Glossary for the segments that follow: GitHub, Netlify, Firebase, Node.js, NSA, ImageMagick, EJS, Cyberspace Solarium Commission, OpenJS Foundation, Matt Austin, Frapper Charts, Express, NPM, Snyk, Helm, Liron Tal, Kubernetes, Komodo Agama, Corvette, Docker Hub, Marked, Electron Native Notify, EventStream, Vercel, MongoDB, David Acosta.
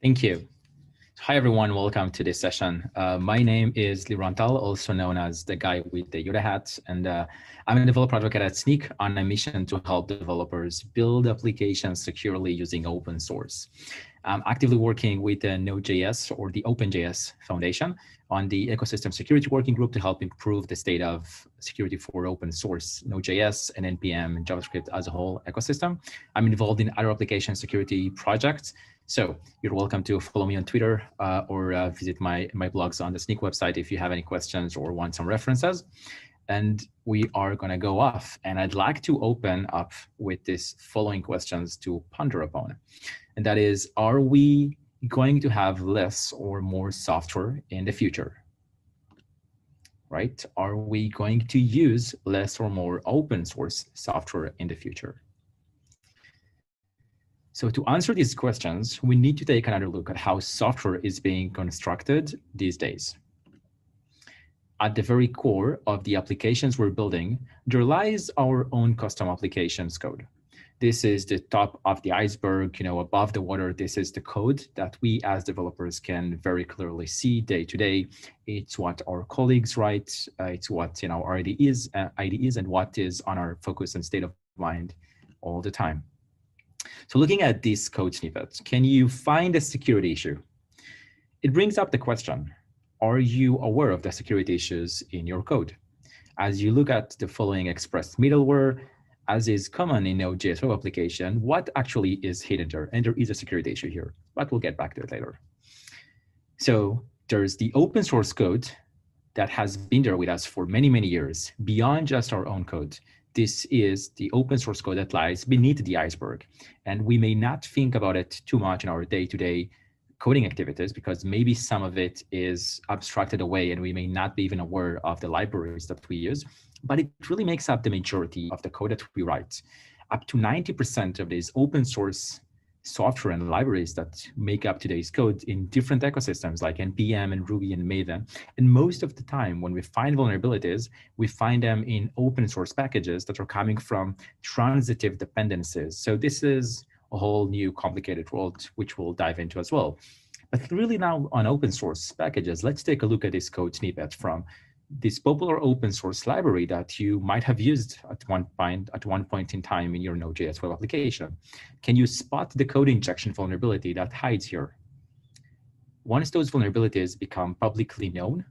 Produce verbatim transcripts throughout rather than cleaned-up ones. Thank you. Hi, everyone. Welcome to this session. Uh, my name is Liron Tal, also known as the guy with the Yoda hat. And uh, I'm a developer advocate at Snyk on a mission to help developers build applications securely using open source. I'm actively working with the Node.js or the OpenJS Foundation on the Ecosystem Security Working Group to help improve the state of security for open source, Node.js and N P M and JavaScript as a whole ecosystem. I'm involved in other application security projects. So you're welcome to follow me on Twitter uh, or uh, visit my, my blogs on the Snyk website if you have any questions or want some references. And we are going to go off. And I'd like to open up with this following questions to ponder upon. And that is, are we going to have less or more software in the future? Right? Are we going to use less or more open source software in the future? So to answer these questions, we need to take another look at how software is being constructed these days. At the very core of the applications we're building, there lies our own custom applications code. This is the top of the iceberg, you know, above the water. This is the code that we as developers can very clearly see day to day. It's what our colleagues write. Uh, it's what, you know, our I D Es, uh, I D Es and what is on our focus and state of mind all the time. So looking at these code snippets, can you find a security issue? It brings up the question, are you aware of the security issues in your code? As you look at the following Express middleware, as is common in Node.js web application, what actually is hidden there? And there is a security issue here, but we'll get back to it later. So there's the open source code that has been there with us for many, many years, beyond just our own code. This is the open source code that lies beneath the iceberg. And we may not think about it too much in our day-to-day coding activities because maybe some of it is abstracted away and we may not be even aware of the libraries that we use, but it really makes up the majority of the code that we write. Up to ninety percent of these open source software and libraries that make up today's code in different ecosystems like N P M and Ruby and Maven. And most of the time when we find vulnerabilities, we find them in open source packages that are coming from transitive dependencies. So this is a whole new complicated world, which we'll dive into as well. But really now on open source packages, let's take a look at this code snippet from this popular open source library that you might have used at one point at one point in time in your Node.js web application. Can you spot the code injection vulnerability that hides here? Once those vulnerabilities become publicly known,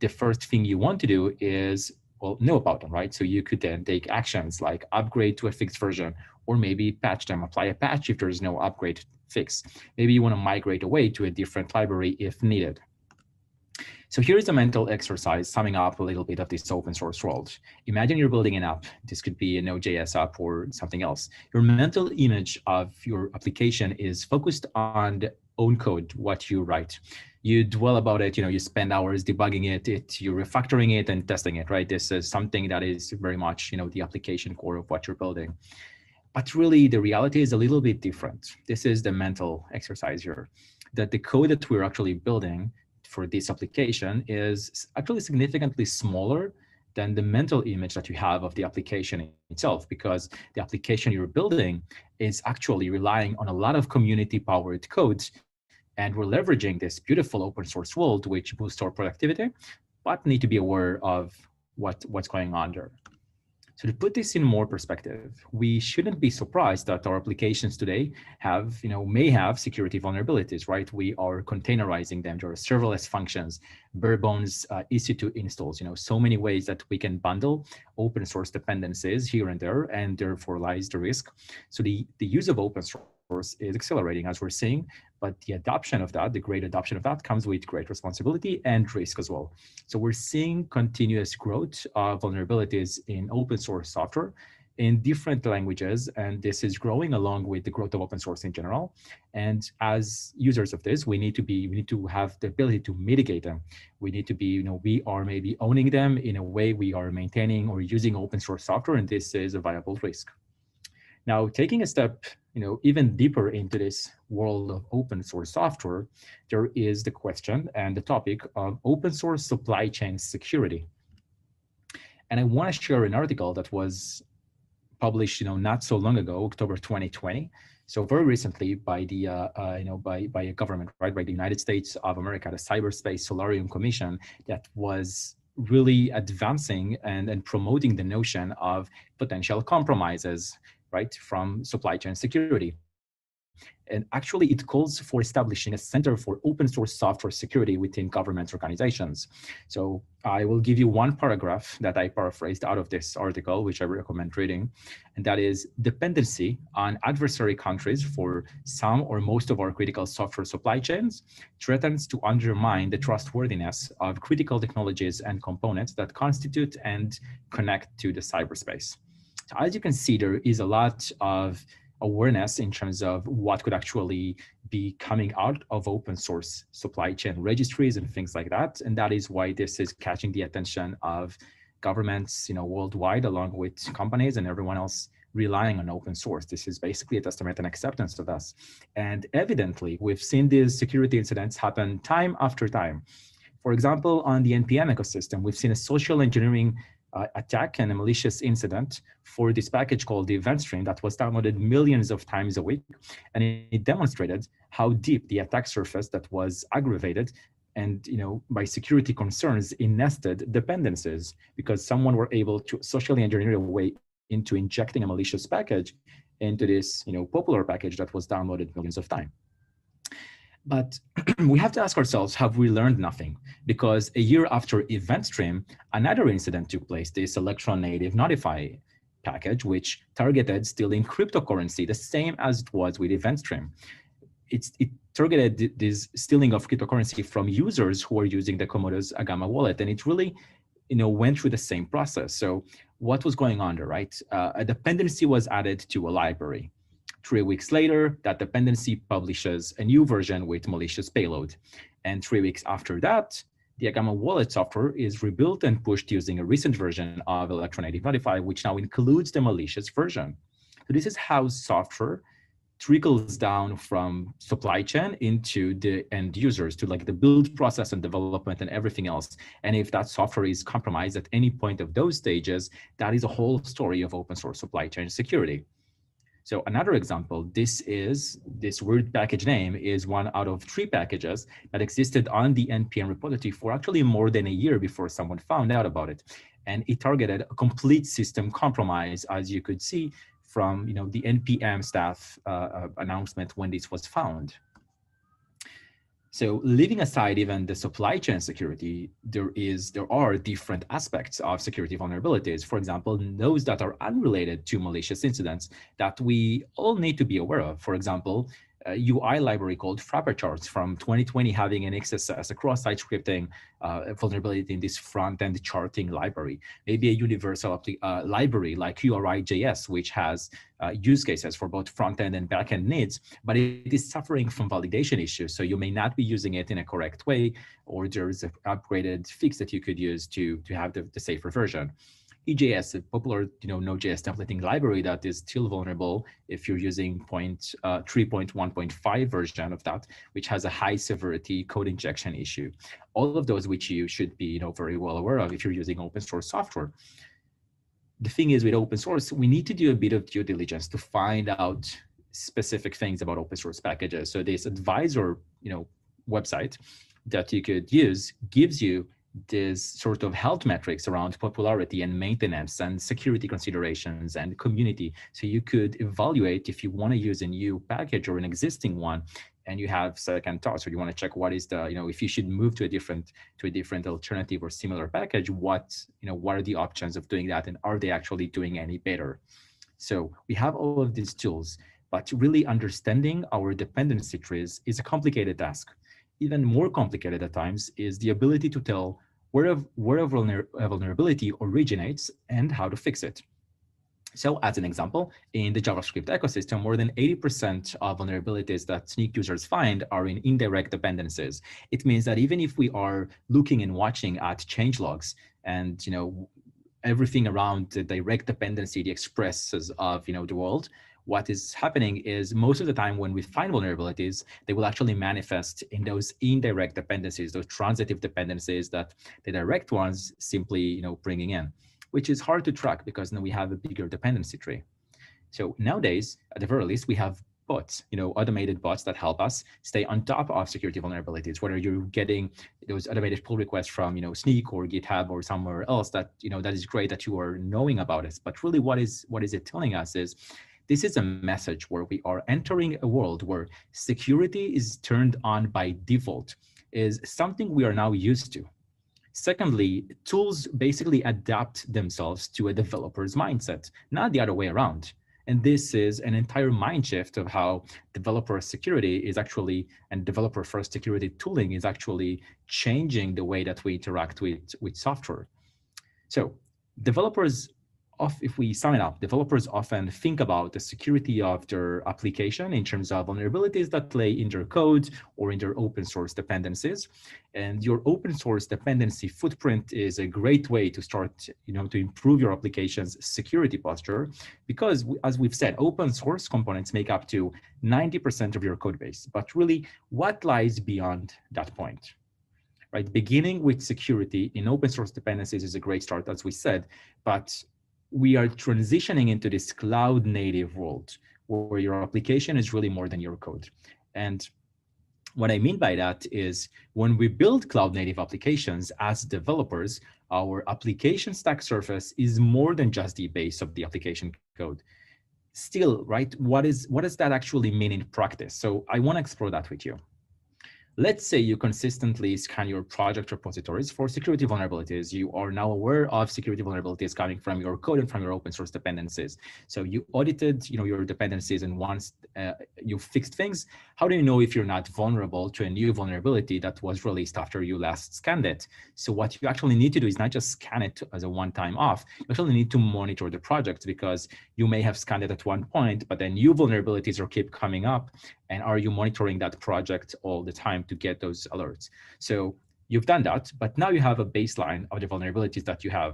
the first thing you want to do is, well, know about them, right? So you could then take actions like upgrade to a fixed version, or maybe patch them, apply a patch if there's no upgrade fix. Maybe you want to migrate away to a different library if needed. So here's a mental exercise summing up a little bit of this open source world. Imagine you're building an app. This could be a Node.js app or something else. Your mental image of your application is focused on the own code, what you write. You dwell about it, you know, you spend hours debugging it, it, you're refactoring it and testing it, right? This is something that is very much, you know, the application core of what you're building. But really the reality is a little bit different. This is the mental exercise here, that the code that we're actually building for this application is actually significantly smaller than the mental image that you have of the application itself, because the application you're building is actually relying on a lot of community powered code. And we're leveraging this beautiful open source world, which boosts our productivity, but need to be aware of what, what's going on there. So to put this in more perspective, we shouldn't be surprised that our applications today have, you know, may have security vulnerabilities, right? We are containerizing them. There are serverless functions, bare bones uh, E C two installs, you know, so many ways that we can bundle open source dependencies here and there, and therefore lies the risk. So the, the use of open source is accelerating as we're seeing, but the adoption of that, the great adoption of that comes with great responsibility and risk as well. So we're seeing continuous growth of vulnerabilities in open source software in different languages. And this is growing along with the growth of open source in general. And as users of this, we need to be, we need to have the ability to mitigate them. We need to be, you know, we are maybe owning them in a way we are maintaining or using open source software. And this is a viable risk. Now, taking a step, you know, even deeper into this world of open source software, there is the question and the topic of open source supply chain security. And I want to share an article that was published, you know, not so long ago, October twenty twenty, So very recently, by the uh, uh, you know by by a government, right, by the United States of America, the Cyberspace Solarium Commission, that was really advancing and and promoting the notion of potential compromises, right, from supply chain security. And actually, it calls for establishing a center for open source software security within government organizations. So I will give you one paragraph that I paraphrased out of this article, which I recommend reading, and that is: dependency on adversary countries for some or most of our critical software supply chains threatens to undermine the trustworthiness of critical technologies and components that constitute and connect to the cyberspace. So as you can see, there is a lot of awareness in terms of what could actually be coming out of open source supply chain registries and things like that. And that is why this is catching the attention of governments, you know, worldwide, along with companies and everyone else relying on open source. This is basically a testament and acceptance of us. And evidently, we've seen these security incidents happen time after time. For example, on the N P M ecosystem, we've seen a social engineering Uh, attack and a malicious incident for this package called the EventStream that was downloaded millions of times a week. And it, it demonstrated how deep the attack surface that was aggravated and, you know, by security concerns in nested dependencies, because someone were able to socially engineer a way into injecting a malicious package into this, you know, popular package that was downloaded millions of times. But we have to ask ourselves, have we learned nothing? Because a year after EventStream, another incident took place, this Electron Native Notify package, which targeted stealing cryptocurrency, the same as it was with EventStream. It's, it targeted this stealing of cryptocurrency from users who are using the Komodo Agama wallet. And it really, you know, went through the same process. So what was going on there, right? Uh, a dependency was added to a library. Three weeks later, that dependency publishes a new version with malicious payload. And three weeks after that, the Agama wallet software is rebuilt and pushed using a recent version of Electron Native Notify, which now includes the malicious version. So this is how software trickles down from supply chain into the end users, to like the build process and development and everything else. And if that software is compromised at any point of those stages, that is a whole story of open source supply chain security. So another example, this is, this weird package name is one out of three packages that existed on the N P M repository for actually more than a year before someone found out about it. And it targeted a complete system compromise, as you could see from, you know, the N P M staff uh, announcement when this was found. So leaving aside even the supply chain security, there is there are different aspects of security vulnerabilities. For example, those that are unrelated to malicious incidents that we all need to be aware of. For example, a U I library called Frapper Charts from twenty twenty having an X S S, a cross-site scripting uh, vulnerability in this front-end charting library. Maybe a universal uh, library like Q R I dot J S, which has uh, use cases for both front-end and back-end needs, but it is suffering from validation issues. So you may not be using it in a correct way, or there is an upgraded fix that you could use to, to have the, the safer version. E J S, a popular, you know, Node dot J S templating library that is still vulnerable if you're using three point one point five version of that, which has a high severity code injection issue. All of those which you should be, you know, very well aware of if you're using open source software. The thing is, with open source, we need to do a bit of due diligence to find out specific things about open source packages. So this advisor, you know, website that you could use gives you this sort of health metrics around popularity and maintenance and security considerations and community. So you could evaluate if you want to use a new package or an existing one, and you have second thoughts, or you want to check what is the, you know, if you should move to a different to a different alternative or similar package, what, you know, what are the options of doing that, and are they actually doing any better? So we have all of these tools, but really understanding our dependency trees is a complicated task. Even more complicated at times is the ability to tell where a, where a vulnerability originates and how to fix it. So as an example, in the JavaScript ecosystem, more than eighty percent of vulnerabilities that Snyk users find are in indirect dependencies. It means that even if we are looking and watching at changelogs and, you know, everything around the direct dependency, the expresses of, you know, the world, what is happening is most of the time when we find vulnerabilities, they will actually manifest in those indirect dependencies, those transitive dependencies that the direct ones simply, you know, bringing in, which is hard to track because now we have a bigger dependency tree. So nowadays, at the very least, we have bots, you know, automated bots that help us stay on top of security vulnerabilities, whether you're getting those automated pull requests from, you know, Snyk or GitHub or somewhere else that, you know, that is great that you are knowing about it. But really what is, what is it telling us is, this is a message where we are entering a world where security is turned on by default, is something we are now used to. Secondly, tools basically adapt themselves to a developer's mindset, not the other way around. And this is an entire mind shift of how developer security is actually, and developer first security tooling is actually changing the way that we interact with, with software. So developers, Of, if we sum it up, developers often think about the security of their application in terms of vulnerabilities that lay in their code or in their open source dependencies. And your open source dependency footprint is a great way to start, you know, to improve your application's security posture, because as we've said, open source components make up to ninety percent of your code base. But really, what lies beyond that point? Right? Beginning with security in open source dependencies is a great start, as we said, but we are transitioning into this cloud native world where your application is really more than your code. And what I mean by that is when we build cloud native applications as developers, our application stack surface is more than just the base of the application code. Still, right, what is, what does that actually mean in practice? So I want to explore that with you. Let's say you consistently scan your project repositories for security vulnerabilities. You are now aware of security vulnerabilities coming from your code and from your open source dependencies. So you audited, you know, your dependencies, and once uh, you fixed things, how do you know if you're not vulnerable to a new vulnerability that was released after you last scanned it? So what you actually need to do is not just scan it as a one-time off. You actually need to monitor the project, because you may have scanned it at one point, but then new vulnerabilities are keep coming up. And are you monitoring that project all the time to get those alerts? So you've done that, but now you have a baseline of the vulnerabilities that you have.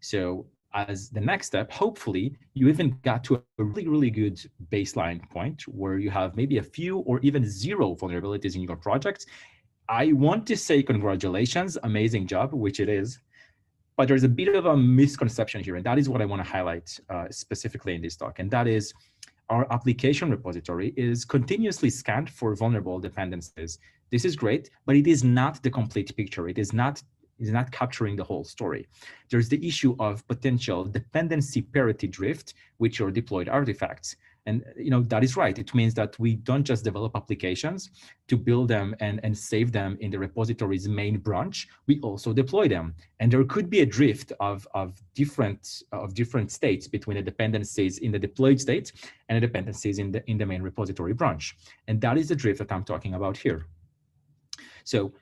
So as the next step, hopefully you even got to a really, really good baseline point where you have maybe a few or even zero vulnerabilities in your project. I want to say congratulations, amazing job, which it is, but there's a bit of a misconception here. And that is what I want to highlight uh, specifically in this talk. And that is, our application repository is continuously scanned for vulnerable dependencies. This is great, but it is not the complete picture. It is not, it is not capturing the whole story. There's the issue of potential dependency parity drift with your deployed artifacts. And you know that is right. It means that we don't just develop applications to build them and, and save them in the repository's main branch. We also deploy them. And there could be a drift of, of, different, of different states between the dependencies in the deployed state and the dependencies in the, in the main repository branch. And that is the drift that I'm talking about here. So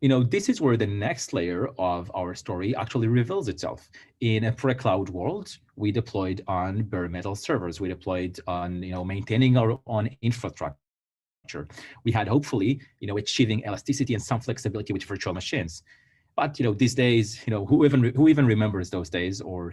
you know, this is where the next layer of our story actually reveals itself. In a pre-cloud world, we deployed on bare metal servers. We deployed on, you know, maintaining our own infrastructure. We had hopefully, you know, achieving elasticity and some flexibility with virtual machines. But, you know, these days, you know, who even, who even remembers those days or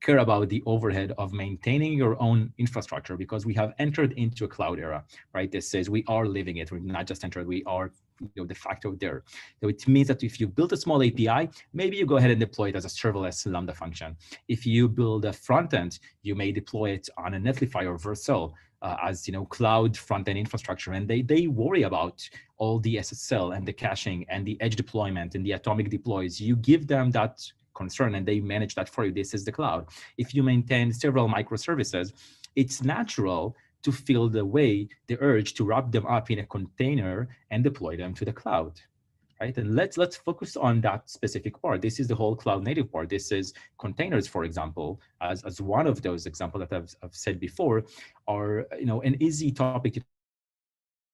care about the overhead of maintaining your own infrastructure, because we have entered into a cloud era, right? This is, we are living it. We're not just entered, we are, you know, de facto there. So it means that if you build a small A P I, maybe you go ahead and deploy it as a serverless Lambda function. If you build a front end, you may deploy it on a Netlify or Vercel uh, as, you know, cloud front end infrastructure. And they, they worry about all the S S L and the caching and the edge deployment and the atomic deploys. You give them that concern and they manage that for you. This is the cloud. If you maintain several microservices, it's natural to feel the way, the urge to wrap them up in a container and deploy them to the cloud, right? And let's, let's focus on that specific part. This is the whole cloud native part. This is containers, for example, as, as one of those examples that I've, I've said before, are, you know, an easy topic to,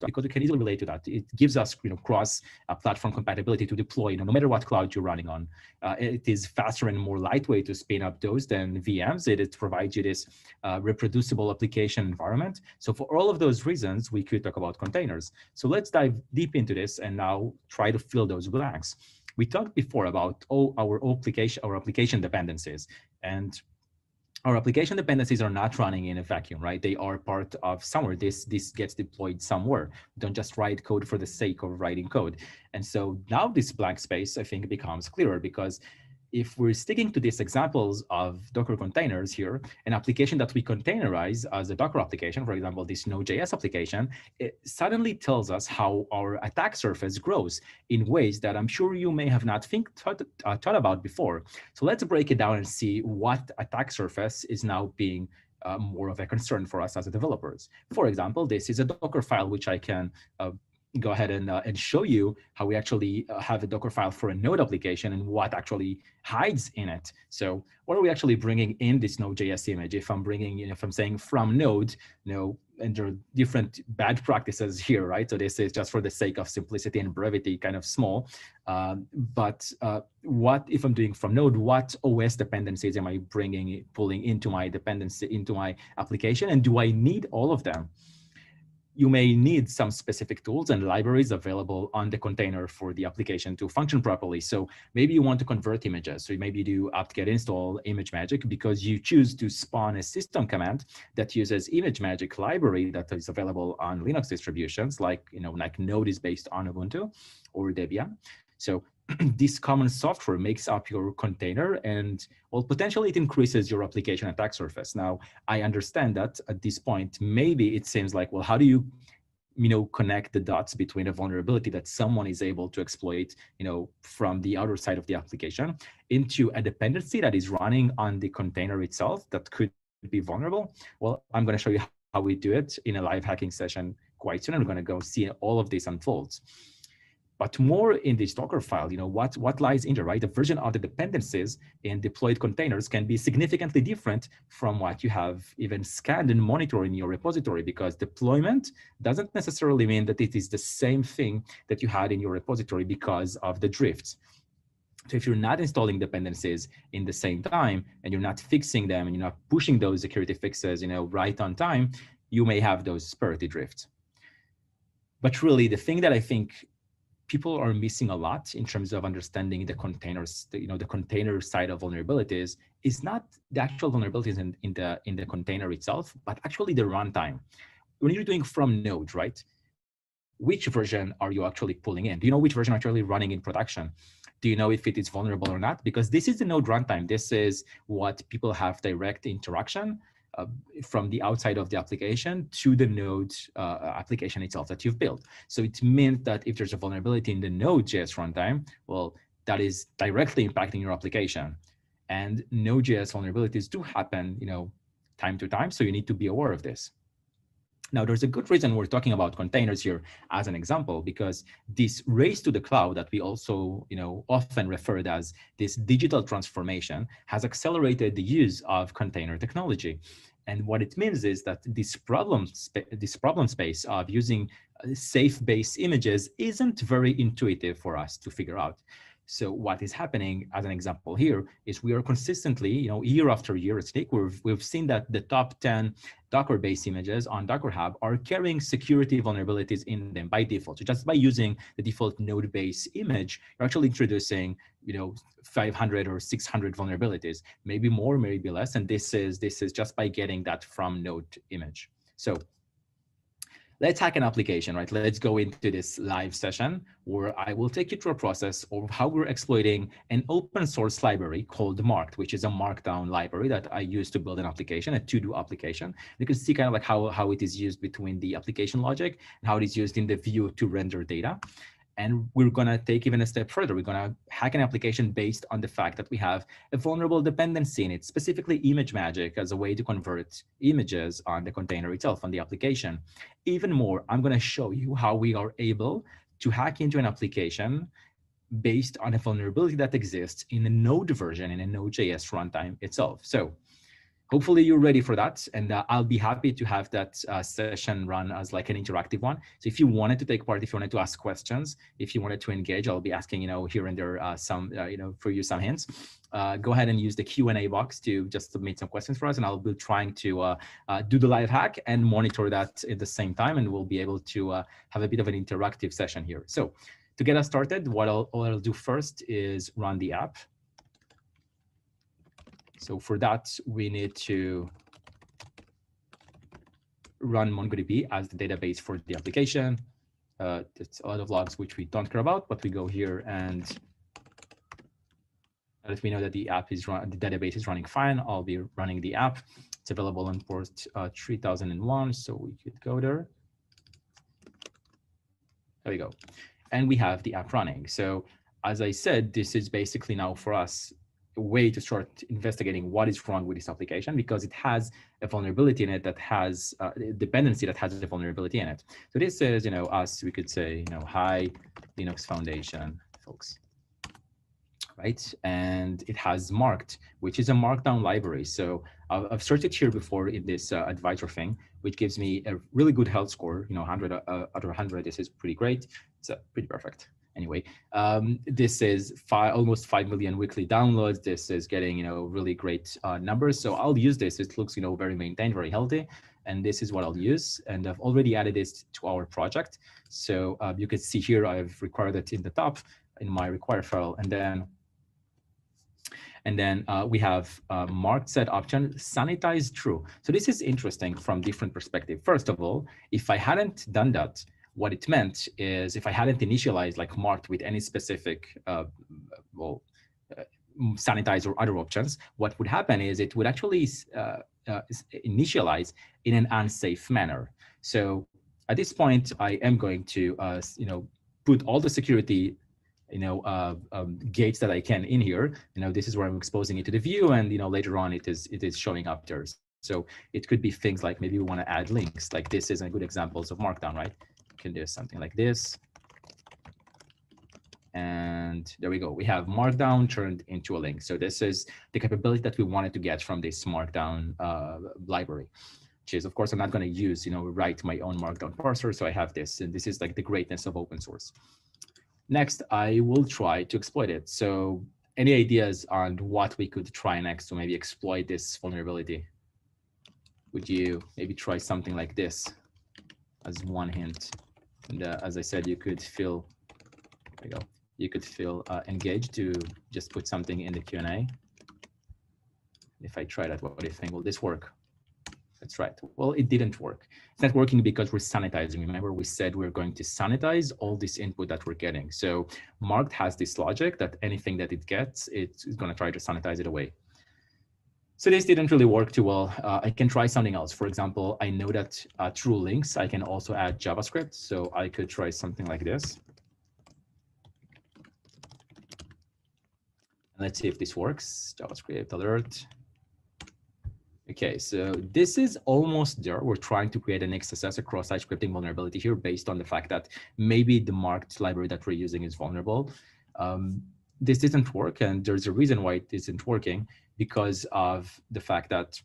because we can easily relate to that. It gives us, you know, cross uh, platform compatibility to deploy, you know, no matter what cloud you're running on. Uh, it is faster and more lightweight to spin up those than V Ms. It, it provides you this uh, reproducible application environment. So for all of those reasons, we could talk about containers. So let's dive deep into this and now try to fill those blanks. We talked before about all our application, our application dependencies, and our application dependencies are not running in a vacuum, right? They are part of somewhere. This, this gets deployed somewhere. Don't just write code for the sake of writing code. And so now this blank space, I think, becomes clearer, because if we're sticking to these examples of Docker containers here, an application that we containerize as a Docker application, for example, this Node.js application, it suddenly tells us how our attack surface grows in ways that I'm sure you may have not think thought, uh, thought about before. So let's break it down and see what attack surface is now being Uh, more of a concern for us as developers. For example, this is a Docker file, which I can uh, go ahead and, uh, and show you how we actually uh, have a Docker file for a Node application and what actually hides in it. So what are we actually bringing in this Node.js image? If I'm bringing, you know, if I'm saying from Node, you know, and there are different bad practices here, right? So this is just for the sake of simplicity and brevity, kind of small. Um, but uh, what if I'm doing from Node? What O S dependencies am I bringing, pulling into my dependency, into my application, and do I need all of them? You may need some specific tools and libraries available on the container for the application to function properly. So maybe you want to convert images. So maybe you do apt-get install ImageMagick because you choose to spawn a system command that uses ImageMagick library that is available on Linux distributions, like, you know, like Node is based on Ubuntu or Debian. So this common software makes up your container, and well, potentially it increases your application attack surface. Now, I understand that at this point, maybe it seems like, well, how do you, you know, connect the dots between a vulnerability that someone is able to exploit, you know, from the outer side of the application into a dependency that is running on the container itself that could be vulnerable? Well, I'm going to show you how we do it in a live hacking session quite soon. I'm going to go see all of this unfolds. But more in this Docker file, you know, what, what lies in there, right? The version of the dependencies in deployed containers can be significantly different from what you have even scanned and monitored in your repository, because deployment doesn't necessarily mean that it is the same thing that you had in your repository because of the drifts. So if you're not installing dependencies in the same time and you're not fixing them and you're not pushing those security fixes, you know, right on time, you may have those security drifts. But really the thing that I think people are missing a lot in terms of understanding the containers, the, you know, the container side of vulnerabilities is not the actual vulnerabilities in, in the in the container itself, but actually the runtime. When you're doing from Node, right? Which version are you actually pulling in? Do you know which version actually running in production? Do you know if it is vulnerable or not? Because this is the Node runtime. This is what people have direct interaction Uh, from the outside of the application to the Node uh, application itself that you've built. So it means that if there's a vulnerability in the Node.js runtime, well, that is directly impacting your application. And Node.js vulnerabilities do happen, you know, time to time, so you need to be aware of this. Now, there's a good reason we're talking about containers here as an example, because this race to the cloud that we also, you know, often referred as this digital transformation has accelerated the use of container technology. And what it means is that this problem, this problem space of using safe-based images isn't very intuitive for us to figure out. So what is happening, as an example here, is we are consistently, you know, year after year at Snyk, we've, we've seen that the top ten Docker-based images on Docker Hub are carrying security vulnerabilities in them by default. So just by using the default Node-based image, you're actually introducing, you know, five hundred or six hundred vulnerabilities, maybe more, maybe less. And this is, this is just by getting that from Node image. So let's hack an application, right? Let's go into this live session where I will take you through a process of how we're exploiting an open source library called Marked, which is a markdown library that I use to build an application, a to-do application. You can see kind of like how, how it is used between the application logic and how it is used in the view to render data. And we're going to take even a step further. We're going to hack an application based on the fact that we have a vulnerable dependency in it, specifically ImageMagick, as a way to convert images on the container itself, on the application. Even more, I'm going to show you how we are able to hack into an application based on a vulnerability that exists in a Node version, in a Node.js runtime itself. So hopefully you're ready for that, and uh, I'll be happy to have that uh, session run as like an interactive one. So if you wanted to take part, if you wanted to ask questions, if you wanted to engage, I'll be asking, you know, here and there uh, some, uh, you know, for you some hints. Uh, go ahead and use the Q and A box to just submit some questions for us, and I'll be trying to uh, uh, do the live hack and monitor that at the same time, and we'll be able to uh, have a bit of an interactive session here. So to get us started, what I'll, all I'll do first is run the app. So for that, we need to run MongoDB as the database for the application. Uh, it's a lot of logs, which we don't care about, but we go here and let me know that the app is run, the database is running fine. I'll be running the app. It's available on port uh, three thousand one. So we could go there. There we go. And we have the app running. So as I said, this is basically now for us a way to start investigating what is wrong with this application, because it has a vulnerability in it that has a dependency that has a vulnerability in it. So this is, you know, us, we could say, you know, hi, Linux Foundation folks, right? And it has Marked, which is a markdown library. So I've searched it here before in this uh, advisor thing, which gives me a really good health score, you know, one hundred out of one hundred. This is pretty great. It's uh, pretty perfect. Anyway, um, this is five, almost five million weekly downloads. This is getting, you know, really great uh, numbers. So I'll use this. It looks, you know, very maintained, very healthy. And this is what I'll use. And I've already added this to our project. So uh, you can see here, I've required it in the top in my require file. And then And then uh, we have uh, marked set option, sanitize true. So this is interesting from different perspective. First of all, if I hadn't done that, what it meant is if I hadn't initialized like marked with any specific, uh, well, uh, sanitize or other options, what would happen is it would actually uh, uh, initialize in an unsafe manner. So at this point, I am going to, uh, you know, put all the security you know, uh, um, gates that I can in here, you know, this is where I'm exposing it to the view. And, you know, later on it is, it is showing up there. So it could be things like maybe we want to add links, like this is a good examples of markdown, right? You can do something like this. And there we go. We have markdown turned into a link. So this is the capability that we wanted to get from this markdown uh, library. Is, of course, I'm not going to use, you know, write my own markdown parser. So I have this, and this is like the greatness of open source. Next, I will try to exploit it. So any ideas on what we could try next to maybe exploit this vulnerability? Would you maybe try something like this as one hint? And uh, as I said, you could feel, there you go. You could feel uh, engaged to just put something in the Q and A. If I try that, what do you think? Will this work? That's right. Well, it didn't work. It's not working because we're sanitizing. Remember, we said we're going to sanitize all this input that we're getting. So Marked has this logic that anything that it gets, it's going to try to sanitize it away. So this didn't really work too well. Uh, I can try something else. For example, I know that uh, true links, I can also add JavaScript. So I could try something like this. Let's see if this works. JavaScript alert. Okay, so this is almost there. We're trying to create an X S S, a cross-site scripting vulnerability here based on the fact that maybe the marked library that we're using is vulnerable. Um, this didn't work, and there's a reason why it isn't working because of the fact that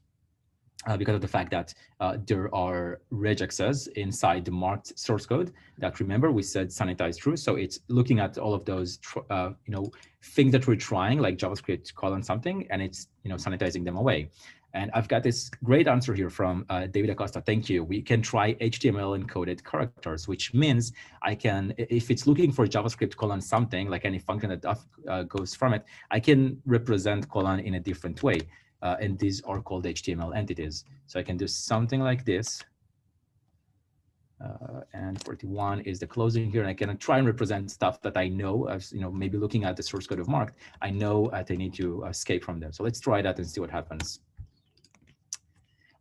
uh, because of the fact that uh, there are regexes inside the marked source code that, remember, we said sanitize true. So it's looking at all of those uh, you know things that we're trying, like JavaScript colon something, and it's you know sanitizing them away. And I've got this great answer here from uh, David Acosta. Thank you. We can try H T M L encoded characters, which means I can, if it's looking for JavaScript colon something, like any function that uh, goes from it, I can represent colon in a different way. Uh, and these are called H T M L entities. So I can do something like this. Uh, and forty-one is the closing here. And I can try and represent stuff that I know, as, you know, maybe looking at the source code of Marked, I know that I need to escape from them. So let's try that and see what happens.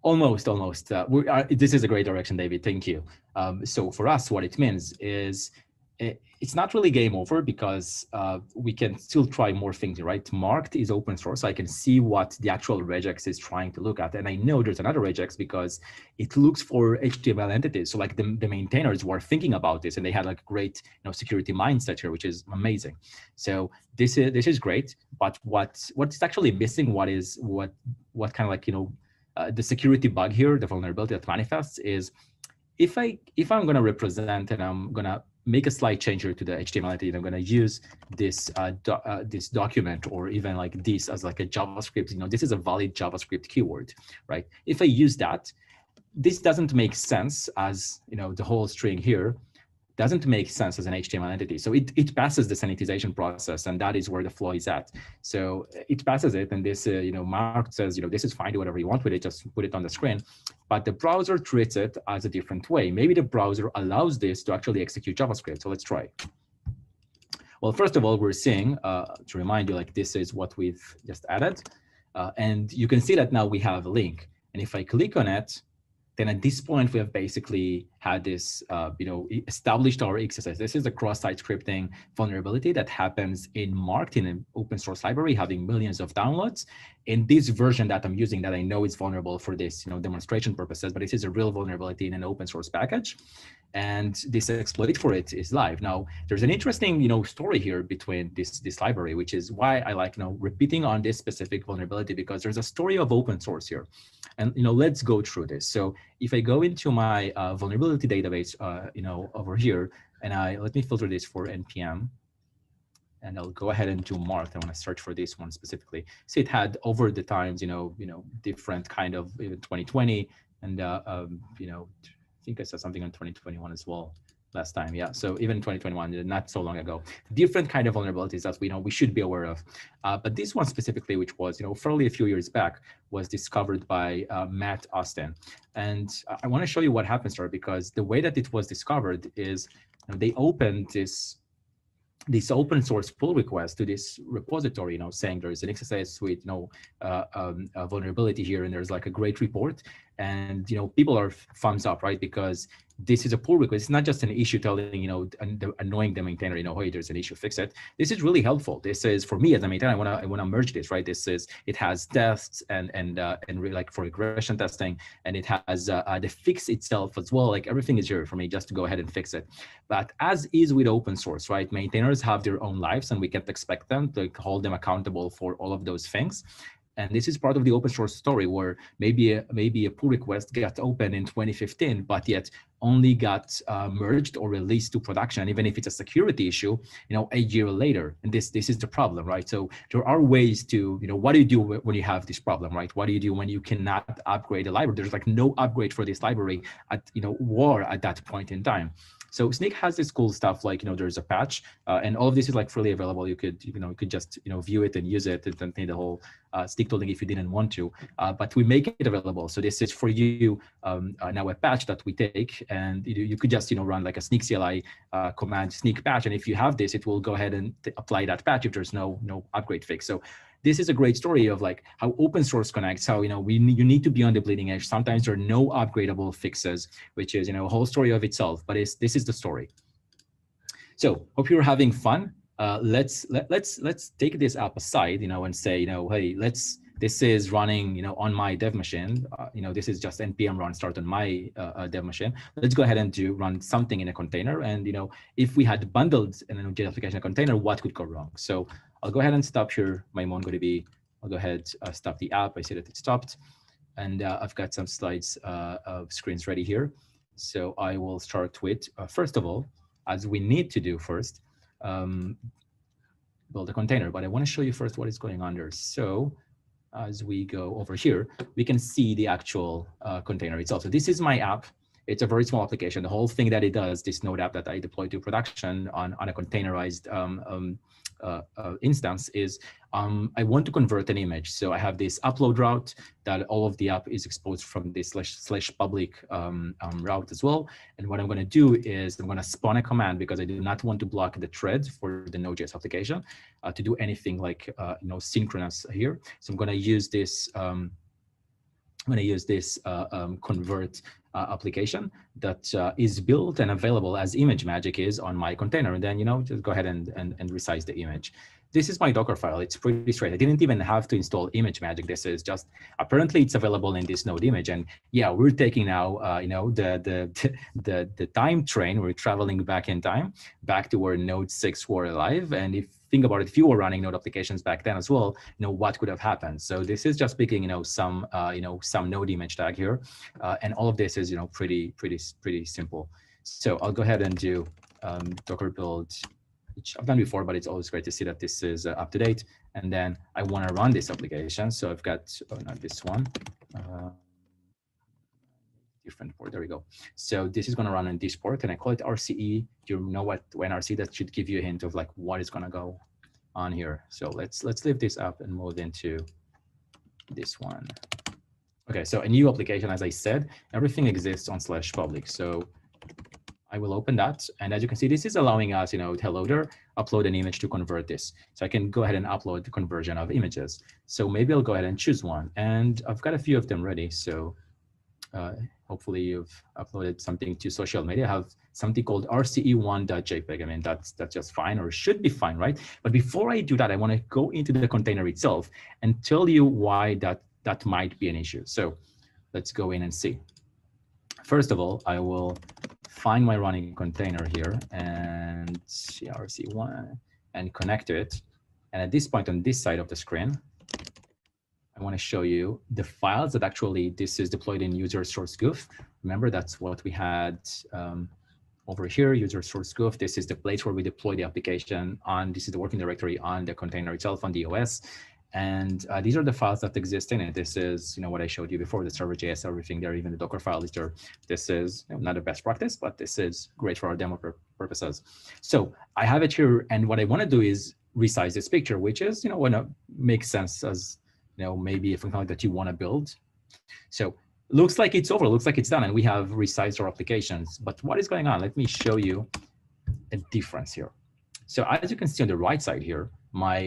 Almost, almost. Uh, we are, this is a great direction, David. Thank you. Um, so for us, what it means is it, it's not really game over because uh, we can still try more things, right? Marked is open source. So I can see what the actual regex is trying to look at. And I know there's another regex because it looks for H T M L entities. So like the, the maintainers were thinking about this and they had like a great you know, security mindset here, which is amazing. So this is, this is great. But what, what's actually missing, what is, what, what kind of like, you know, Uh, the security bug here, the vulnerability that manifests is if I if I'm going to represent and I'm going to make a slight change here to the H T M L entity, I'm going to use this uh, do, uh, this document or even like this as like a JavaScript. You know, this is a valid JavaScript keyword, right? If I use that, this doesn't make sense as you know the whole string here doesn't make sense as an H T M L entity. So it, it passes the sanitization process, and that is where the flaw is at. So it passes it, and this, uh, you know, Marked says, you know, this is fine, do whatever you want with it, just put it on the screen. But the browser treats it as a different way. Maybe the browser allows this to actually execute JavaScript. So let's try. Well, first of all, we're seeing, uh, to remind you, like this is what we've just added. Uh, and you can see that now we have a link. And if I click on it, then at this point, we have basically had this, uh, you know, established our exercise. This is a cross-site scripting vulnerability that happens in Marked, in an open source library, having millions of downloads. In this version that I'm using, that I know is vulnerable for this, you know, demonstration purposes, but this is a real vulnerability in an open source package. And this exploit for it is live. Now, there's an interesting, you know, story here between this, this library, which is why I like, you know, repeating on this specific vulnerability, because there's a story of open source here. And, you know, let's go through this. So if I go into my uh, vulnerability database, uh, you know, over here, and I let me filter this for N P M. And I'll go ahead and do Marked. I want to search for this one specifically. So it had over the times, you know, you know, different kind of, even twenty twenty, and uh, um, you know, I think I saw something on twenty twenty-one as well last time. Yeah, so even twenty twenty-one, not so long ago, different kind of vulnerabilities that we know we should be aware of. Uh, but this one specifically, which was, you know, fairly a few years back, was discovered by uh, Matt Austin. And I want to show you what happens here, because the way that it was discovered is, you know, they opened this this open source pull request to this repository, you know, saying there's an exercise suite, you know, uh, um, a vulnerability here, and there's like a great report. And, you know, people are thumbs up, right? Because this is a pull request. It's not just an issue telling, you know, annoying the maintainer, you know, hey, there's an issue, fix it. This is really helpful. This is, for me as a maintainer, I want to I want to merge this, right? This is, it has tests and and uh, and really like for regression testing, and it has uh, uh, the fix itself as well. Like everything is here for me just to go ahead and fix it. But as is with open source, right? Maintainers have their own lives, and we can't expect them to hold them accountable for all of those things. And this is part of the open source story, where maybe a, maybe a pull request got open in twenty fifteen, but yet only got uh, merged or released to production, even if it's a security issue, you know, a year later. And this this is the problem, right? So there are ways to, you know, what do you do when you have this problem, right? What do you do when you cannot upgrade a library? There's like no upgrade for this library at, you know, war at that point in time. So Snyk has this cool stuff, like, you know, there's a patch, uh, and all of this is like freely available. You could, you know, you could just, you know, view it and use it. It doesn't need the whole uh, Snyk tooling if you didn't want to, uh, but we make it available. So this is for you um, uh, now a patch that we take, and you, you could just, you know, run like a Snyk C L I uh, command Snyk patch. And if you have this, it will go ahead and apply that patch if there's no, no upgrade fix. So this is a great story of like how open source connects, how, you know, we you need to be on the bleeding edge. Sometimes there are no upgradable fixes, which is, you know, a whole story of itself, but it's, this is the story. So hope you're having fun. Uh, let's, let, let's, let's take this app aside, you know, and say, you know, hey, let's, this is running, you know, on my dev machine. Uh, you know, this is just N P M run start on my uh, uh, dev machine. Let's go ahead and do run something in a container. And, you know, if we had bundled an Node.js application container, what could go wrong? So I'll go ahead and stop here my MongoDB. I'll go ahead, uh, stop the app. I see that it stopped. And uh, I've got some slides uh, of screens ready here. So I will start with, uh, first of all, as we need to do first, um, build a container. But I want to show you first what is going on there. So as we go over here, we can see the actual uh, container itself. So this is my app. It's a very small application. The whole thing that it does, this Node app that I deploy to production on, on a containerized um, um, Uh, uh, instance is um, I want to convert an image. So I have this upload route that all of the app is exposed from this slash, slash public um, um, route as well. And what I'm going to do is I'm going to spawn a command, because I do not want to block the threads for the Node.js application uh, to do anything like uh, you know, synchronous here. So I'm going to use this. Um, I'm going to use this uh, um, convert uh, application that uh, is built and available as ImageMagick is on my container. And then, you know, just go ahead and, and, and resize the image. This is my Docker file. It's pretty straight. I didn't even have to install ImageMagick. This is just, apparently it's available in this Node image. And yeah, we're taking now, uh, you know, the, the, the, the time train. We're traveling back in time, back to where Node six were alive. And if think about it, if you were running Node applications back then as well, you know, what could have happened? So this is just picking, you know, some, uh, you know, some Node image tag here. Uh, and all of this is, you know, pretty, pretty, pretty simple. So I'll go ahead and do um, Docker build, which I've done before, but it's always great to see that this is uh, up to date. And then I want to run this application. So I've got, oh, not this one. Uh, different port, there we go. So this is going to run on this port, and I call it R C E. You know what, when R C, that should give you a hint of like what is going to go on here. So let's let's leave this up and move into this one. Okay, so a new application, as I said, everything exists on slash public. So I will open that. And as you can see, this is allowing us, you know, tell loader, upload an image to convert this. So I can go ahead and upload the conversion of images. So maybe I'll go ahead and choose one. And I've got a few of them ready. So uh, hopefully you've uploaded something to social media. I have something called R C E one dot J peg. I mean, that's, that's just fine, or should be fine, right? But before I do that, I want to go into the container itself and tell you why that, that might be an issue. So let's go in and see. First of all, I will find my running container here and R C one and connect to it. And at this point on this side of the screen, I want to show you the files that actually this is deployed in user source goof. Remember, that's what we had um, over here, user source goof. This is the place where we deploy the application on. This is the working directory on the container itself, on the O S. And uh, these are the files that exist in it. This is, you know, what I showed you before, the server.js, everything there, even the Docker file is there. This is, you know, not a best practice, but this is great for our demo purposes. So I have it here. And what I want to do is resize this picture, which is, you know, want to make sense as, you know, maybe a functionality that you want to build. So looks like it's over, looks like it's done. And we have resized our applications. But what is going on? Let me show you a difference here. So as you can see on the right side here, my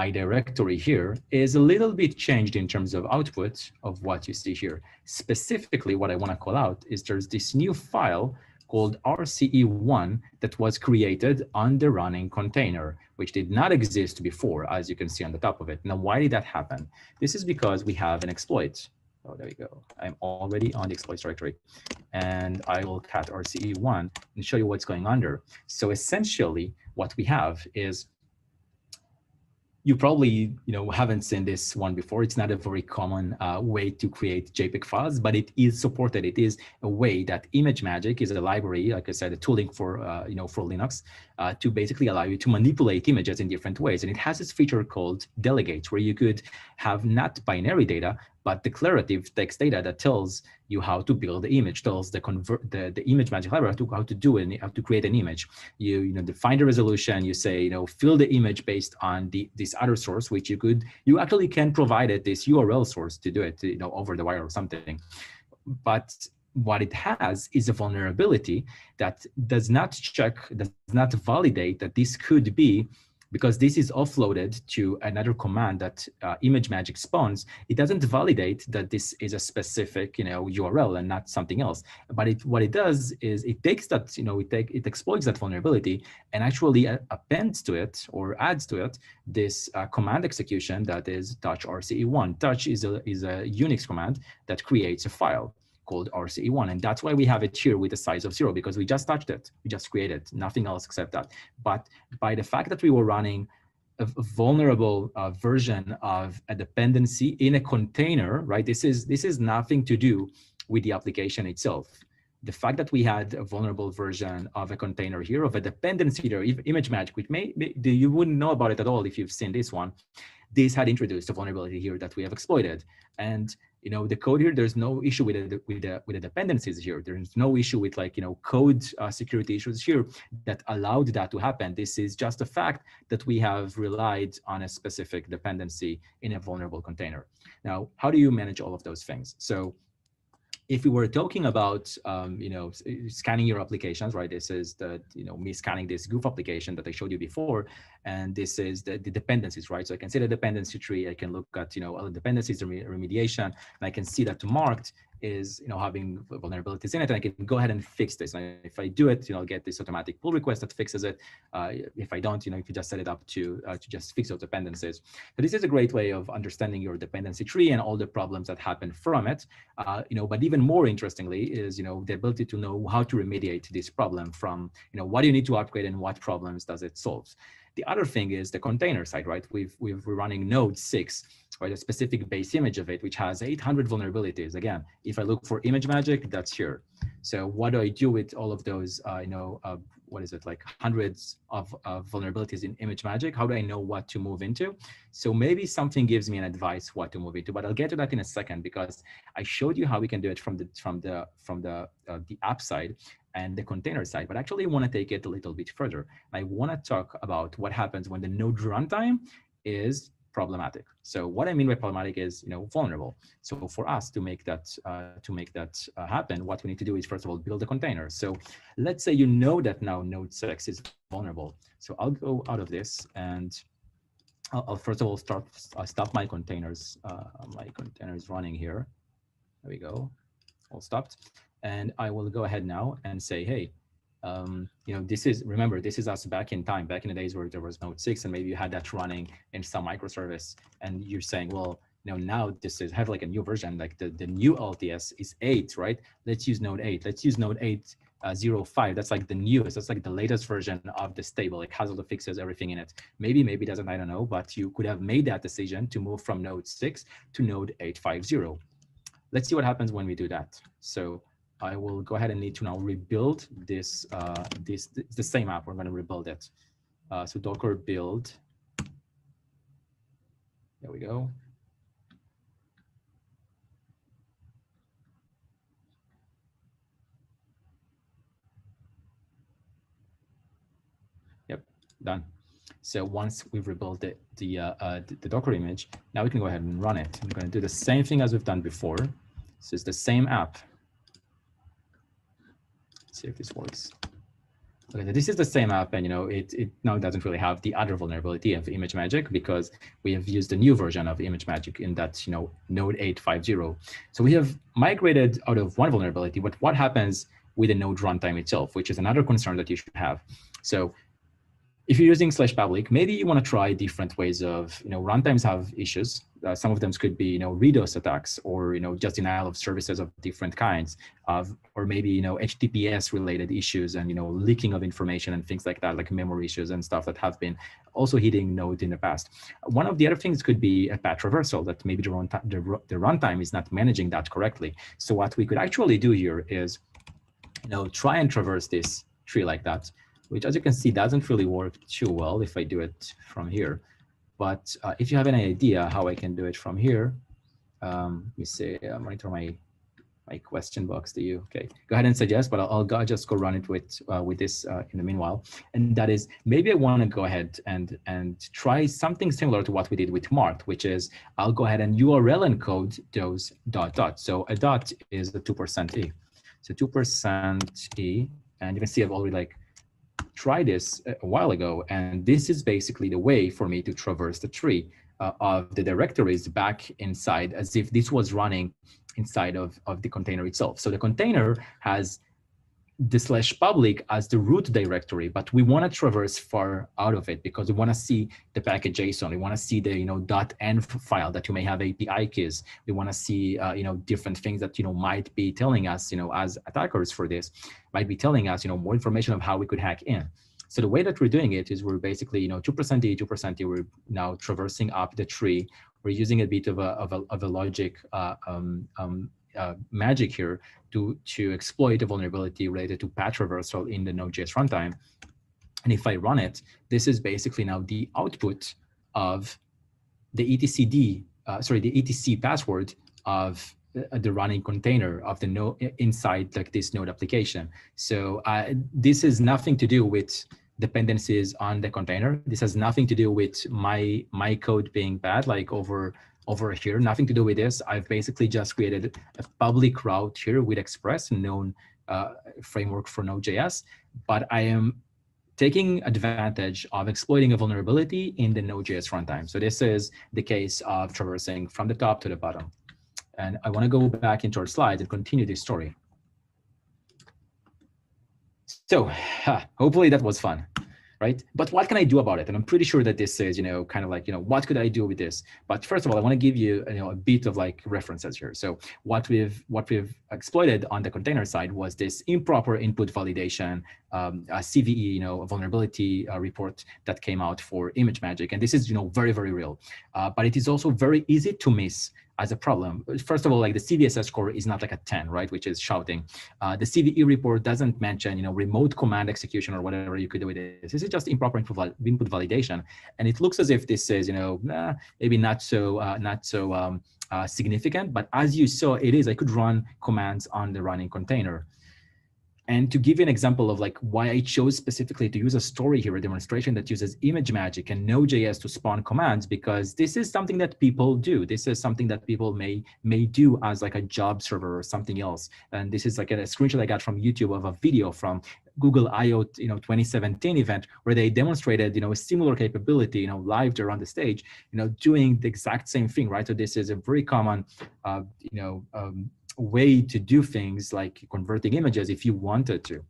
My directory here is a little bit changed in terms of output of what you see here. Specifically, what I want to call out is there's this new file called R C E one that was created on the running container, which did not exist before, as you can see on the top of it. Now, why did that happen? This is because we have an exploit. Oh, there we go. I'm already on the exploits directory. And I will cat R C E one and show you what's going on there. So essentially, what we have is, you probably, you know, haven't seen this one before. It's not a very common uh, way to create JPEG files, but it is supported. It is a way that ImageMagick is a library, like I said, a tooling for, uh, you know, for Linux, uh, to basically allow you to manipulate images in different ways. And it has this feature called delegates, where you could have not binary data, but declarative text data that tells you how to build the image, tells the convert the, the ImageMagick library how to, how to do it, how to create an image. You, you know, define the resolution, you say, you know, fill the image based on the, this other source, which you could, you actually can provide it this U R L source to do it, you know, over the wire or something. But what it has is a vulnerability that does not check, does not validate that this could be, because this is offloaded to another command that uh, ImageMagick spawns, it doesn't validate that this is a specific, you know, U R L and not something else. But it, what it does is it takes that, you know, it take it exploits that vulnerability and actually uh, appends to it or adds to it this uh, command execution that is touch R C E one. Touch is a is a Unix command that creates a file called R C E one. And that's why we have it here with a size of zero, because we just touched it. We just created nothing else except that. But by the fact that we were running a vulnerable uh, version of a dependency in a container, right? This is, this is nothing to do with the application itself. The fact that we had a vulnerable version of a container here, of a dependency there, ImageMagick, which may, may, you wouldn't know about it at all if you've seen this one. This had introduced a vulnerability here that we have exploited. And, you know, the code here, there's no issue with the, with the, with the dependencies here. There's no issue with, like, you know, code uh, security issues here that allowed that to happen. This is just a fact that we have relied on a specific dependency in a vulnerable container. Now, how do you manage all of those things? So, if we were talking about, um, you know, scanning your applications, right? This is the, you know, me scanning this goof application that I showed you before. And this is the, the dependencies, right? So I can see the dependency tree. I can look at, you know, other dependencies, the remediation, and I can see that marked is, you know, having vulnerabilities in it, and I can go ahead and fix this. And if I do it, you know, I'll get this automatic pull request that fixes it. Uh, if I don't, you know, you can just set it up to uh, to just fix those dependencies. So this is a great way of understanding your dependency tree and all the problems that happen from it. Uh, you know, but even more interestingly is, you know, the ability to know how to remediate this problem from, you know, what do you need to upgrade and what problems does it solve. The other thing is the container side, right? We've, we've, we're running Node six, right? A specific base image of it, which has eight hundred vulnerabilities. Again, if I look for ImageMagick, that's here. So what do I do with all of those, uh, you know, uh, what is it, like hundreds of uh, vulnerabilities in ImageMagick? How do I know what to move into? So maybe something gives me an advice what to move into, but I'll get to that in a second, because I showed you how we can do it from the, from the, from the, uh, the app side and the container side, but actually I want to take it a little bit further. I want to talk about what happens when the Node runtime is problematic. So what I mean by problematic is, you know, vulnerable. So for us to make that uh, to make that uh, happen, what we need to do is first of all build a container. So let's say you know that now Node six is vulnerable. So I'll go out of this and I'll, I'll first of all start I'll stop my containers. Uh, my containers running here. There we go. All stopped. And I will go ahead now and say, hey. Um, you know, this is, remember, this is us back in time, back in the days where there was Node six, and maybe you had that running in some microservice, and you're saying, well, you know, now this is, have like a new version, like the, the new L T S is eight, right? Let's use Node eight. Let's use Node eight point oh five. That's like the newest, that's like the latest version of the stable. It has all the fixes, everything in it. Maybe, maybe it doesn't, I don't know, but you could have made that decision to move from Node six to Node eight point five point oh. Let's see what happens when we do that. So I will go ahead and need to now rebuild this, uh, this, th the same app. We're going to rebuild it. Uh, so Docker build. There we go. Yep, done. So once we've rebuilt the, the, uh, uh, the, the Docker image, now we can go ahead and run it. We're going to do the same thing as we've done before. So it's the same app. See if this works. Okay, this is the same app, and you know it, it now doesn't really have the other vulnerability of ImageMagick because we have used the new version of ImageMagick in that, you know, Node eight point five point oh. So we have migrated out of one vulnerability, but what happens with the Node runtime itself, which is another concern that you should have. So if you're using slash public, maybe you want to try different ways of, you know, runtimes have issues. Uh, some of them could be, you know, DDoS attacks, or, you know, just denial of services of different kinds, of, or maybe, you know, H T T P S related issues and, you know, leaking of information and things like that, like memory issues and stuff that have been also hitting Node in the past. One of the other things could be a patch reversal, that maybe the runtime the, the runtime is not managing that correctly. So what we could actually do here is, you know, try and traverse this tree like that, which, as you can see, doesn't really work too well if I do it from here. But uh, if you have any idea how I can do it from here, um, let me say, uh, monitor my my question box to you. Okay, go ahead and suggest, but I'll, I'll, go, I'll just go run it with uh, with this uh, in the meanwhile. And that is, maybe I want to go ahead and and try something similar to what we did with Marked, which is I'll go ahead and U R L encode those dot dot. So a dot is the two percent E. So two percent E, and you can see I've already like try this a while ago, and this is basically the way for me to traverse the tree uh, of the directories back inside, as if this was running inside of, of the container itself. So the container has the slash public as the root directory, but we want to traverse far out of it because we want to see the package JSON. We want to see the, you know, .env file that you may have A P I keys. We want to see, uh, you know, different things that, you know, might be telling us, you know, as attackers for this, might be telling us, you know, more information of how we could hack in. So the way that we're doing it is we're basically, you know, two percent E, two percent E, we're now traversing up the tree. We're using a bit of a, of a, of a logic uh, um, um, Uh, magic here to to exploit a vulnerability related to patch reversal in the Node.js runtime. And if I run it, this is basically now the output of the etcd, uh, sorry, the etc password of the, the running container of the node inside like this node application. So uh, this is nothing to do with dependencies on the container. This has nothing to do with my my code being bad, like over. over here, nothing to do with this. I've basically just created a public route here with Express, known uh, framework for Node.js, but I am taking advantage of exploiting a vulnerability in the Node.js runtime. So this is the case of traversing from the top to the bottom. And I want to go back into our slides and continue this story. So hopefully that was fun. Right? But what can I do about it? And I'm pretty sure that this is, you know, kind of like, you know, what could I do with this? But first of all, I want to give you, you know, a bit of like references here. So what we've what we've exploited on the container side was this improper input validation, um, a C V E, you know, a vulnerability uh, report that came out for ImageMagick. And this is, you know, very, very real. Uh, but it is also very easy to miss as a problem. First of all, like the C V S S score is not like a ten, right, which is shouting. Uh, the C V E report doesn't mention, you know, remote command execution or whatever you could do with it. This is just improper input validation, and it looks as if this is, you know, nah, maybe not so uh, not so um, uh, significant. But as you saw, it is. I could run commands on the running container. And to give you an example of like why I chose specifically to use a story here, a demonstration that uses ImageMagick and Node.js to spawn commands, because this is something that people do. This is something that people may may do as like a job server or something else. And this is like a screenshot I got from YouTube of a video from Google I O, you know, twenty seventeen event where they demonstrated, you know, a similar capability, you know, live there on the stage, you know, doing the exact same thing, right? So this is a very common, uh, you know, um, way to do things like converting images if you wanted to.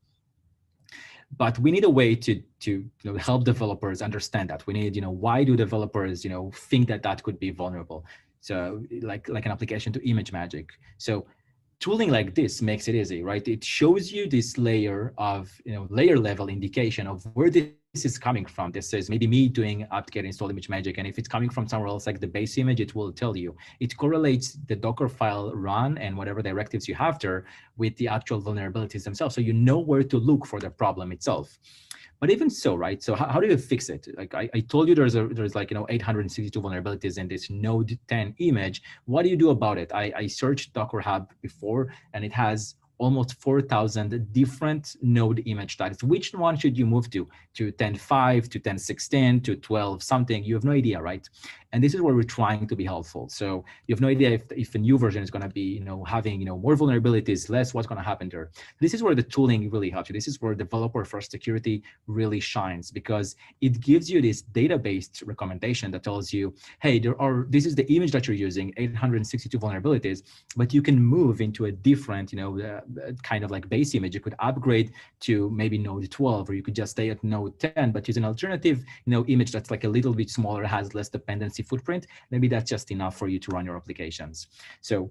But we need a way to to you know, help developers understand that. We need, you know, why do developers, you know, think that that could be vulnerable? So like like an application to ImageMagick. So tooling like this makes it easy, right? It shows you this layer of, you know, layer level indication of where this is coming from. This is maybe me doing apt-get install ImageMagick, and if it's coming from somewhere else, like the base image, it will tell you. It correlates the Docker file run and whatever directives you have there with the actual vulnerabilities themselves, so you know where to look for the problem itself. But even so, right? So how, how do you fix it? Like I, I told you, there's a there's like, you know, eight hundred sixty-two vulnerabilities in this Node ten image. What do you do about it? I, I searched Docker Hub before, and it has almost four thousand different Node image types. Which one should you move to? To ten point five, to ten point sixteen, to twelve something? You have no idea, right? And this is where we're trying to be helpful. So you have no idea if, if a new version is going to be, you know, having, you know, more vulnerabilities, less, what's going to happen there. This is where the tooling really helps you. This is where developer first security really shines, because it gives you this database recommendation that tells you, hey, there are, this is the image that you're using, eight hundred sixty-two vulnerabilities, but you can move into a different, you know, uh, kind of like base image. You could upgrade to maybe Node twelve, or you could just stay at Node ten, but use an alternative, you know, image that's like a little bit smaller, has less dependency footprint. Maybe that's just enough for you to run your applications. So,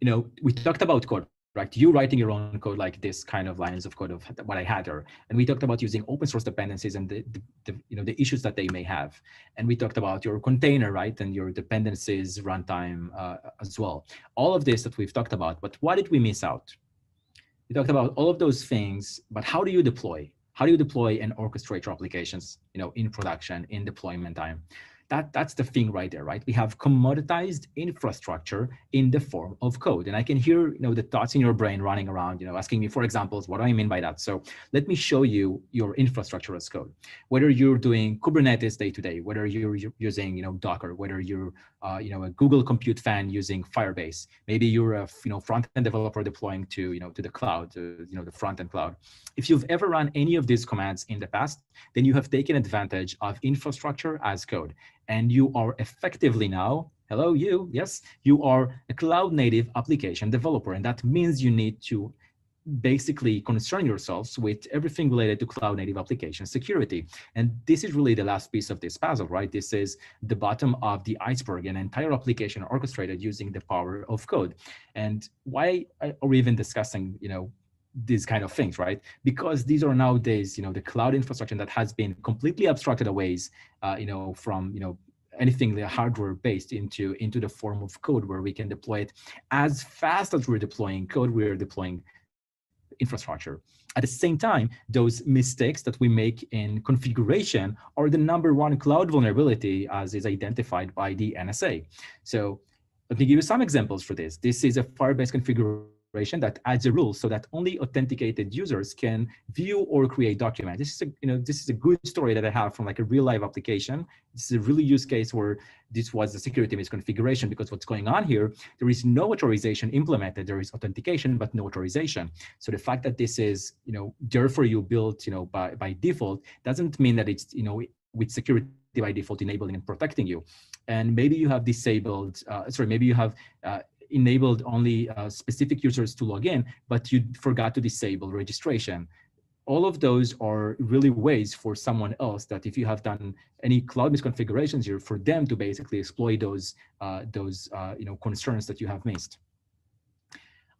you know, we talked about code, right? You writing your own code, like this kind of lines of code of what I had there. And we talked about using open source dependencies and the, the, the, you know, the issues that they may have. And we talked about your container, right? And your dependencies, runtime uh, as well. All of this that we've talked about, but what did we miss out? We talked about all of those things, but how do you deploy? How do you deploy and orchestrate your applications, you know, in production, in deployment time? That, that's the thing right there, right? We have commoditized infrastructure in the form of code. And I can hear, you know, the thoughts in your brain running around, you know, asking me for examples, what do I mean by that? So let me show you your infrastructure as code. Whether you're doing Kubernetes day to day, whether you're using, you know, Docker, whether you're, uh, you know, a Google Compute fan using Firebase, maybe you're a, you know, front-end developer deploying to, you know, to the cloud, to, you know, the front-end cloud. If you've ever run any of these commands in the past, then you have taken advantage of infrastructure as code. And you are effectively now, hello, you, yes, you are a cloud native application developer. And that means you need to basically concern yourselves with everything related to cloud native application security. And this is really the last piece of this puzzle, right? This is the bottom of the iceberg, an entire application orchestrated using the power of code. And why are we even discussing, you know, these kind of things, right? Because these are nowadays, you know, the cloud infrastructure that has been completely abstracted away, uh, you know, from, you know, anything hardware based into, into the form of code where we can deploy it as fast as we're deploying code, we're deploying infrastructure. At the same time, those mistakes that we make in configuration are the number one cloud vulnerability as is identified by the N S A. So let me give you some examples for this. This is a Firebase configuration that adds a rule so that only authenticated users can view or create documents. This is a, you know, this is a good story that I have from like a real live application. This is a really use case where this was a security misconfiguration, because what's going on here, there is no authorization implemented. There is authentication, but no authorization. So the fact that this is, you know, therefore you built, you know, by, by default doesn't mean that it's, you know, with security by default enabling and protecting you. And maybe you have disabled, uh, sorry, maybe you have, uh, enabled only uh, specific users to log in, but you forgot to disable registration. All of those are really ways for someone else that if you have done any cloud misconfigurations here, for them to basically exploit those, uh, those uh, you know, concerns that you have missed.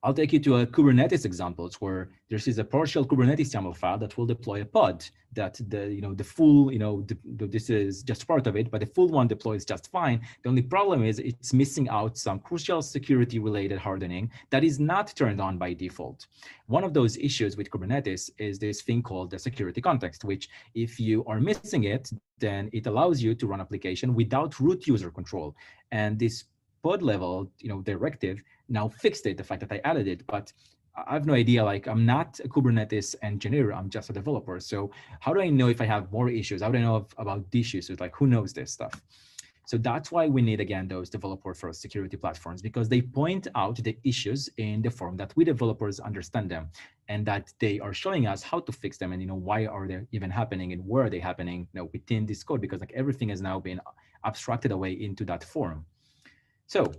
I'll take you to a Kubernetes examples where this is a partial Kubernetes YAML file that will deploy a pod that the, you know, the full, you know, the, the, this is just part of it, but the full one deploys just fine. The only problem is it's missing out some crucial security related hardening that is not turned on by default. One of those issues with Kubernetes is this thing called the security context, which if you are missing it, then it allows you to run application without root user control. And this pod level, you know, directive now fixed it, the fact that I added it, but I have no idea, like I'm not a Kubernetes engineer, I'm just a developer. So how do I know if I have more issues? How do I know if, about the issues? It's like, who knows this stuff? So that's why we need, again, those developer-first security platforms, because they point out the issues in the form that we developers understand them, and that they are showing us how to fix them and, you know, why are they even happening and where are they happening, you know, within this code, because like everything has now been abstracted away into that form. So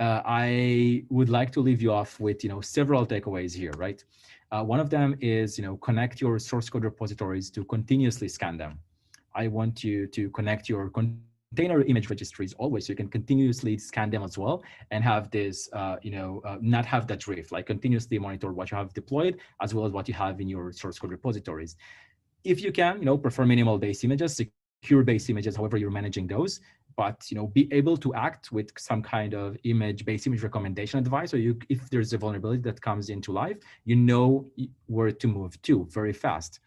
uh, I would like to leave you off with, you know, several takeaways here, right? Uh, one of them is, you know, connect your source code repositories to continuously scan them. I want you to connect your con container image registries always, so you can continuously scan them as well, and have this, uh, you know, uh, not have that drift, like continuously monitor what you have deployed as well as what you have in your source code repositories. If you can, you know, prefer minimal based images, secure based images, however you're managing those, but, you know, be able to act with some kind of image based image recommendation advice. So you, if there's a vulnerability that comes into life, you know where to move to very fast.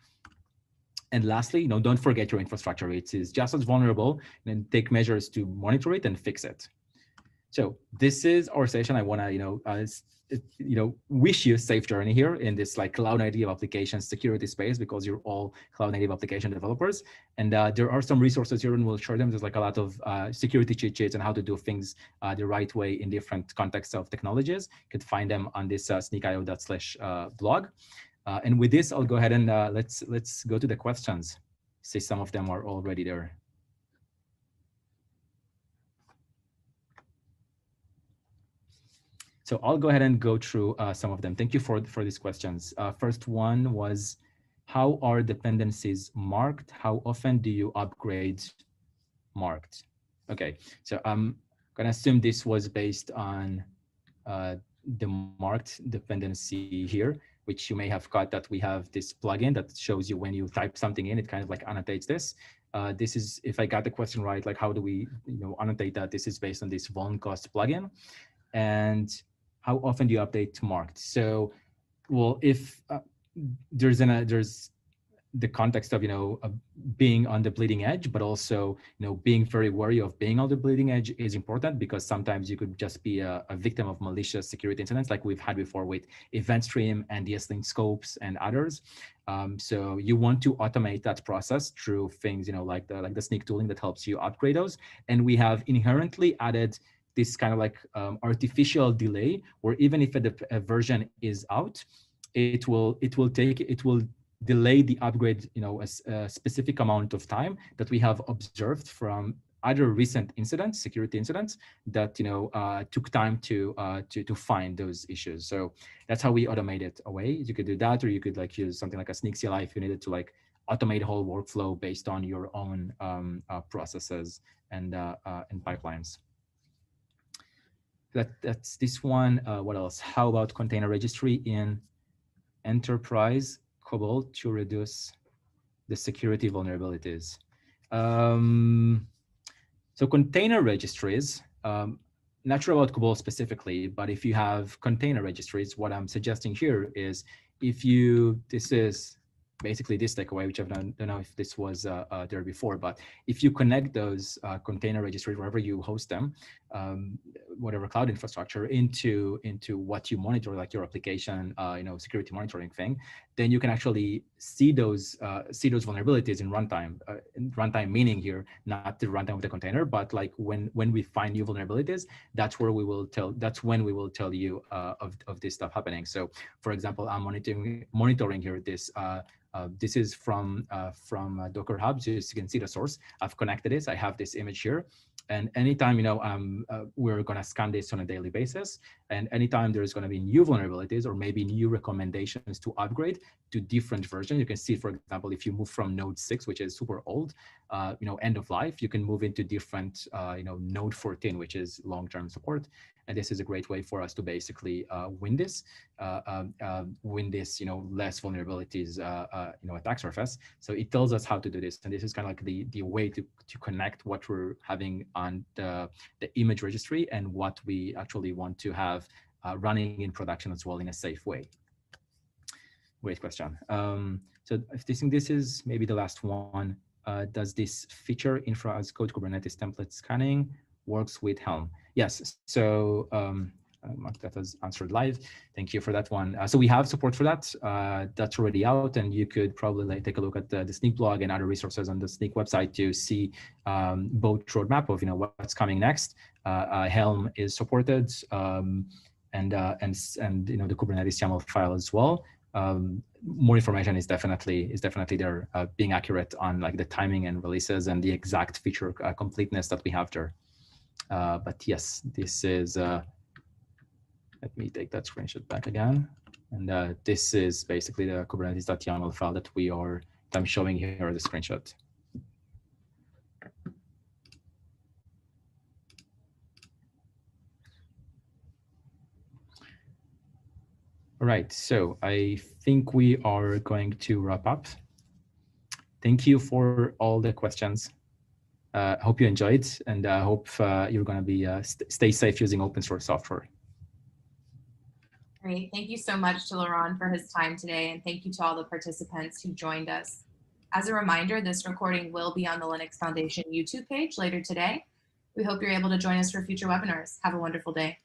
And lastly, you know, don't forget your infrastructure. It is just as vulnerable, and take measures to monitor it and fix it. So this is our session. I want to, you know, uh, you know, wish you a safe journey here in this like cloud native application security space, because you're all cloud native application developers. And uh, there are some resources here, and we'll share them. There's like a lot of uh, security cheat sheets and how to do things uh, the right way in different contexts of technologies. You could find them on this uh, snyk dot io slash blog. Uh, and with this, I'll go ahead and uh, let's let's go to the questions. See, some of them are already there. So I'll go ahead and go through uh, some of them. Thank you for for these questions. Uh, first one was, how are dependencies marked? How often do you upgrade marked? Okay, so I'm gonna assume this was based on uh, the marked dependency here, which you may have caught that we have this plugin that shows you when you type something in, it kind of like annotates this. Uh, this is, if I got the question right, like how do we, you know, annotate that? This is based on this vulncast plugin. And how often do you update marked? So, well, if uh, there's an, uh, there's the context of, you know, uh, being on the bleeding edge, but also, you know, being very wary of being on the bleeding edge is important, because sometimes you could just be a, a victim of malicious security incidents like we've had before with EventStream and the S-Link scopes and others. Um, so you want to automate that process through things, you know, like the, like the Snyk tooling that helps you upgrade those. And we have inherently added this kind of like um, artificial delay, where even if a, a version is out, it will, it will take, it will delay the upgrade, you know, a, a specific amount of time that we have observed from other recent incidents, security incidents that, you know, uh, took time to, uh, to, to find those issues. So that's how we automate it away. You could do that, or you could like use something like a Snyk C L I if you needed to like automate a whole workflow based on your own um, uh, processes and, uh, uh, and pipelines. That, that's this one. Uh, what else? How about container registry in enterprise Cobalt to reduce the security vulnerabilities? Um, so container registries, um, not sure about Cobalt specifically, but if you have container registries, what I'm suggesting here is if you, this is basically this takeaway, which I don't know if this was uh, uh, there before, but if you connect those uh, container registries, wherever you host them, um, whatever cloud infrastructure, into into what you monitor, like your application, uh, you know, security monitoring thing, then you can actually see those uh, see those vulnerabilities in runtime. Uh, in runtime meaning here, not the runtime of the container, but like when when we find new vulnerabilities, that's where we will tell. That's when we will tell you uh, of of this stuff happening. So, for example, I'm monitoring monitoring here this. Uh, Uh, this is from uh, from uh, Docker Hub, so you can see the source. I've connected this. I have this image here, and anytime you know um, uh, we're gonna scan this on a daily basis, and anytime there's gonna be new vulnerabilities or maybe new recommendations to upgrade to different versions, you can see, for example, if you move from Node six, which is super old, uh, you know, end of life, you can move into different, uh, you know, Node fourteen, which is long-term support. And this is a great way for us to basically uh, win this, uh, um, uh, win this, you know, less vulnerabilities, uh, uh, you know, attack surface. So it tells us how to do this. And this is kind of like the, the way to, to connect what we're having on the, the image registry and what we actually want to have uh, running in production as well in a safe way. Great question. Um, so if this, this is maybe the last one, uh, does this feature infra as code Kubernetes template scanning works with Helm? Yes, so um, uh, Marked that has answered live. Thank you for that one. Uh, so we have support for that. Uh, that's already out, and you could probably like take a look at the, the Snyk blog and other resources on the Snyk website to see um, both roadmap of you know what's coming next. Uh, uh, Helm is supported, um, and uh, and and you know the Kubernetes YAML file as well. Um, more information is definitely is definitely there. Uh, being accurate on like the timing and releases and the exact feature uh, completeness that we have there. Uh, but yes, this is. Uh, let me take that screenshot back again, and uh, this is basically the Kubernetes.yaml file that we are. That I'm showing here as a screenshot. All right, so I think we are going to wrap up. Thank you for all the questions. I uh, hope you enjoyed, and I uh, hope uh, you're going to be uh, st stay safe using open source software. Great. Thank you so much to Liron for his time today, and thank you to all the participants who joined us. As a reminder, this recording will be on the Linux Foundation YouTube page later today. We hope you're able to join us for future webinars. Have a wonderful day.